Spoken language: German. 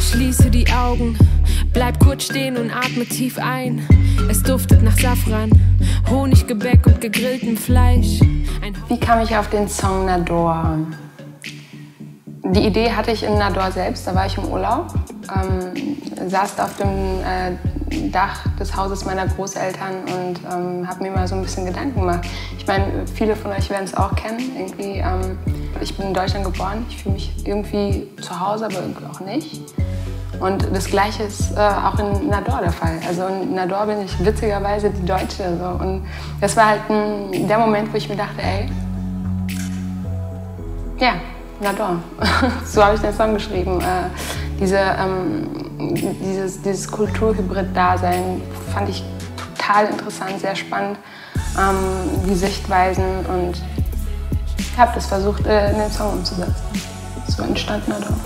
Schließe die Augen, bleib kurz stehen und atme tief ein. Es duftet nach Safran, Honiggebäck und gegrilltem Fleisch. Wie kam ich auf den Song Nador? Die Idee hatte ich in Nador selbst, da war ich im Urlaub. Saß da auf dem Dach des Hauses meiner Großeltern und habe mir mal so ein bisschen Gedanken gemacht. Ich meine, viele von euch werden es auch kennen. Irgendwie, ich bin in Deutschland geboren, ich fühle mich irgendwie zu Hause, aber irgendwie auch nicht. Und das Gleiche ist auch in Nador der Fall. Also in Nador bin ich witzigerweise die Deutsche. So. Und das war halt der Moment, wo ich mir dachte, ey, ja, Nador. So habe ich den Song geschrieben. Dieses Kulturhybrid-Dasein fand ich total interessant, sehr spannend, die Sichtweisen. Und habe das versucht, in den Song umzusetzen. So entstand Nador.